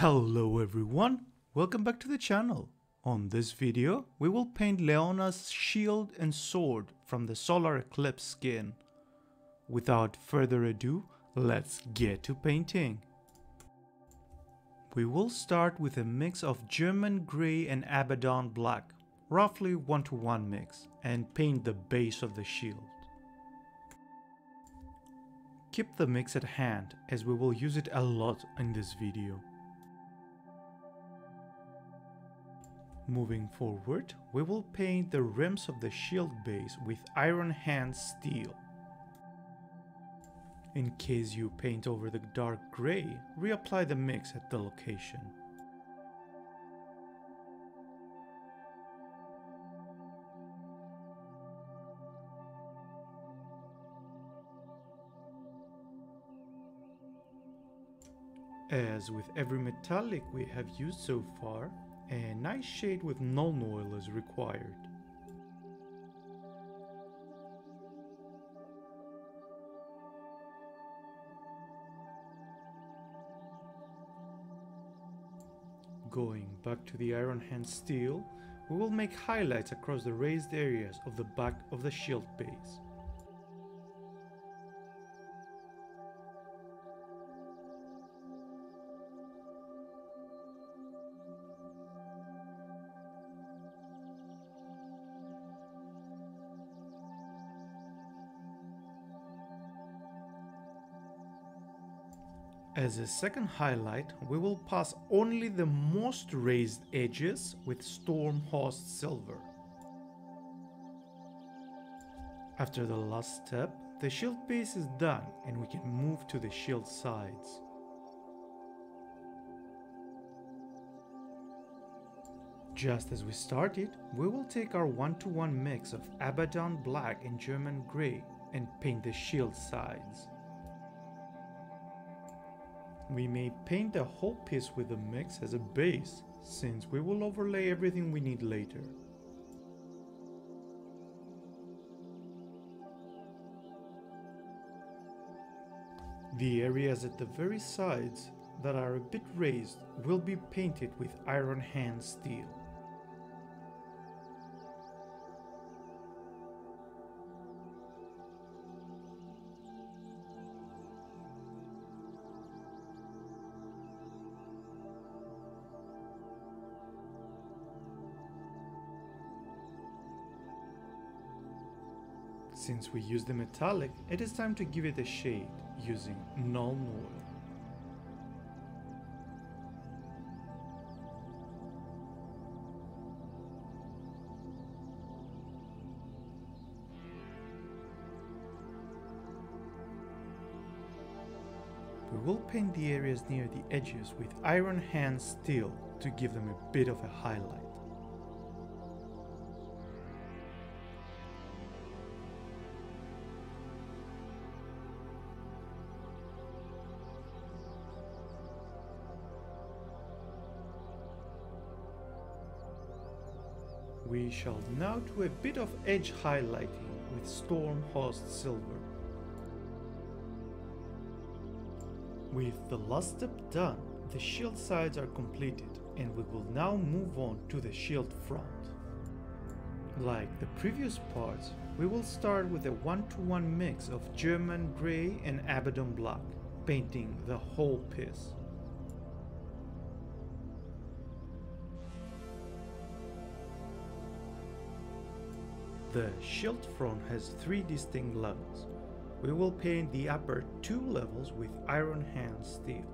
Hello everyone, welcome back to the channel. On this video we will paint Leona's shield and sword from the Solar Eclipse skin. Without further ado, let's get to painting. We will start with a mix of German Grey and Abaddon Black, roughly 1-to-1 mix, and paint the base of the shield. Keep the mix at hand as we will use it a lot in this video. Moving forward, we will paint the rims of the shield base with Iron Hand Steel. In case you paint over the dark grey, reapply the mix at the location. As with every metallic we have used so far, a nice shade with Nuln Oil is required. Going back to the Iron Hand Steel, we will make highlights across the raised areas of the back of the shield base. As a second highlight, we will pass only the most raised edges with Stormhost Silver. After the last step, the shield base is done and we can move to the shield sides. Just as we started, we will take our 1-to-1 mix of Abaddon Black and German Grey and paint the shield sides. We may paint the whole piece with the mix as a base, since we will overlay everything we need later. The areas at the very sides that are a bit raised will be painted with Iron Hand Steel. Since we use the metallic, it is time to give it a shade using Nuln Oil. We will paint the areas near the edges with Iron Hand Steel to give them a bit of a highlight. We shall now do a bit of edge highlighting with Stormhost Silver. With the last step done, the shield sides are completed and we will now move on to the shield front. Like the previous parts, we will start with a 1-to-1 mix of German Grey and Abaddon Black, painting the whole piece. The shield front has 3 distinct levels. We will paint the upper 2 levels with Iron Hand Steel.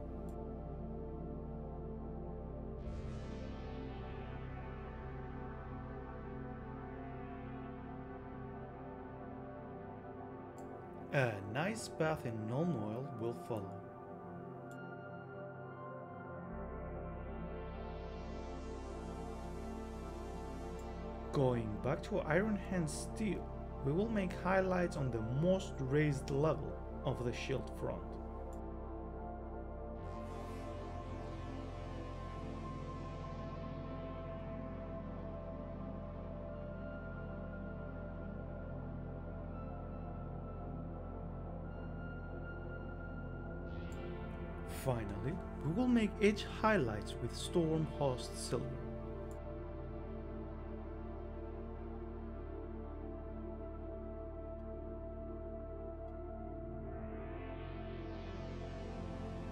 A nice bath in Nuln Oil will follow. Going back to Iron Hand Steel, we will make highlights on the most raised level of the shield front. Finally, we will make edge highlights with Stormhost Silver.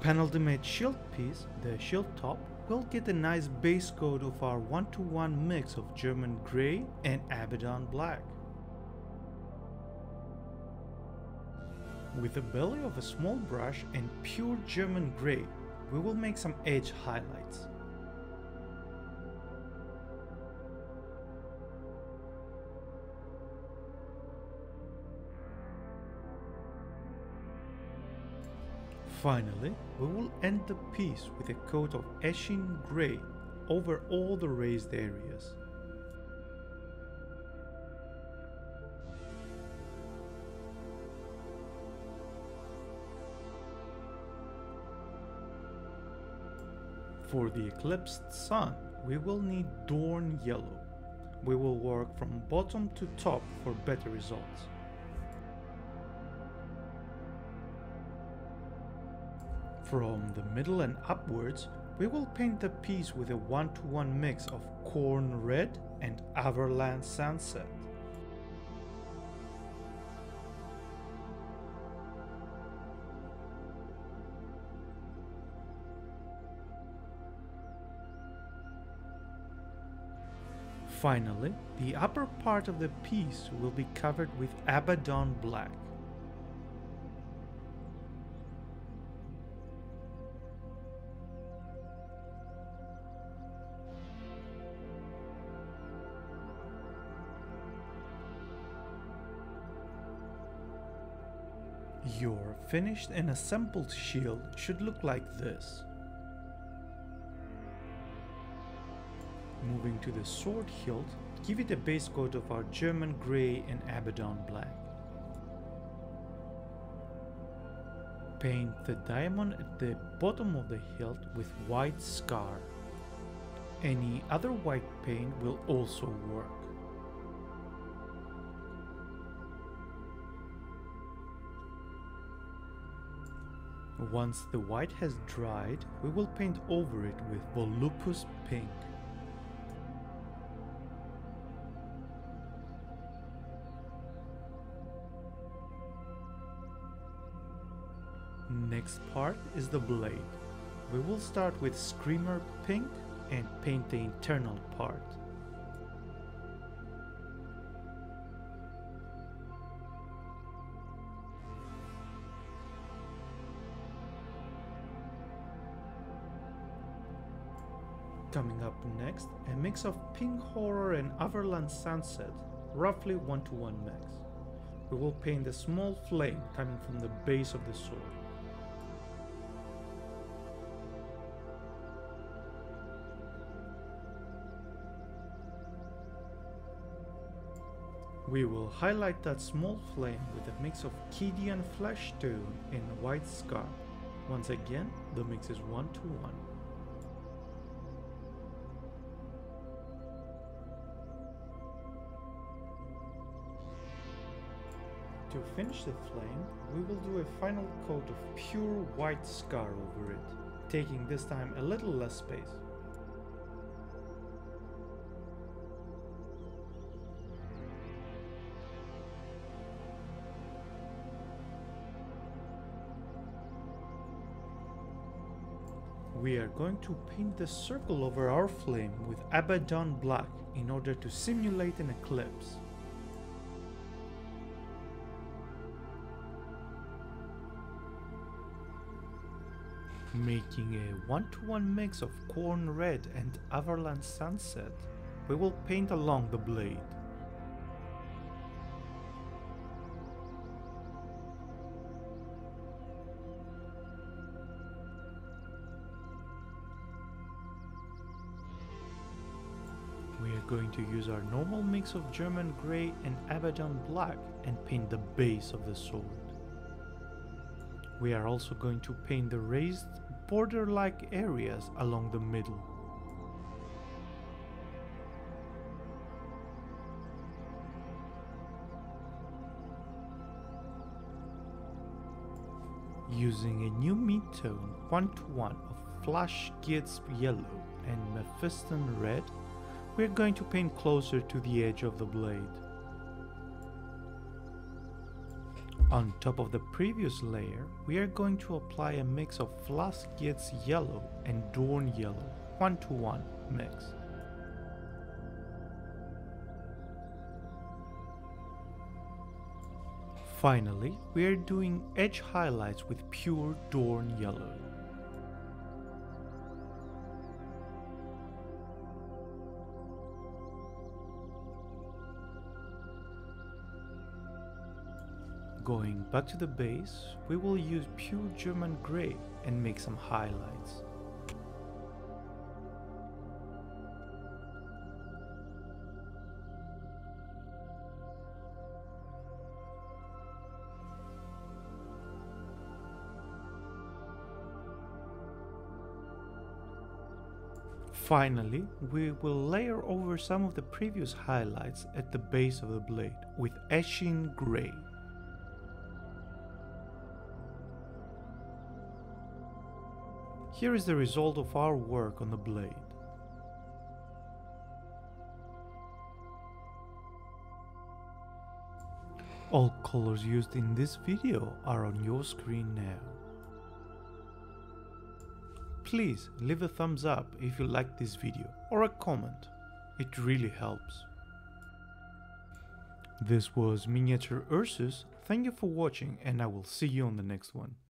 Panel-to-mate shield piece, the shield top, will get a nice base coat of our 1-to-1 mix of German Grey and Abaddon Black. With the belly of a small brush and pure German Grey, we will make some edge highlights. Finally, we will end the piece with a coat of Etching Grey over all the raised areas. For the eclipsed sun, we will need Dorn Yellow. We will work from bottom to top for better results. From the middle and upwards, we will paint the piece with a 1-to-1 mix of Khorne Red and Averland Sunset. Finally, the upper part of the piece will be covered with Abaddon Black. Your finished and assembled shield should look like this. Moving to the sword hilt, give it a base coat of our German Grey and Abaddon Black. Paint the diamond at the bottom of the hilt with White Scar. Any other white paint will also work. Once the white has dried, we will paint over it with Volupus Pink. Next part is the blade. We will start with Screamer Pink and paint the internal part. Coming up next, a mix of Pink Horror and Averland Sunset, roughly 1-to-1 mix. We will paint a small flame coming from the base of the sword. We will highlight that small flame with a mix of Cadian Fleshtone and White Scar. Once again, the mix is 1-to-1. To finish the flame, we will do a final coat of pure White Scar over it, taking this time a little less space. We are going to paint the circle over our flame with Abaddon Black in order to simulate an eclipse. Making a 1-to-1 mix of Khorne Red and Averland Sunset, we will paint along the blade. We are going to use our normal mix of German Grey and Abaddon Black and paint the base of the sword. We are also going to paint the raised border-like areas along the middle. using a new mid-tone 1-to-1 of Flash Gitz Yellow and Mephiston Red, we are going to paint closer to the edge of the blade. On top of the previous layer, we are going to apply a mix of Flash Gitz Yellow and Dorn Yellow 1-to-1 mix. Finally, we are doing edge highlights with pure Dorn Yellow. Going back to the base, we will use pure German Grey and make some highlights. Finally, we will layer over some of the previous highlights at the base of the blade with Etching Grey. Here is the result of our work on the blade. All colors used in this video are on your screen now. Please leave a thumbs up if you like this video or a comment, it really helps. This was Miniature Ursus, thank you for watching and I will see you on the next one.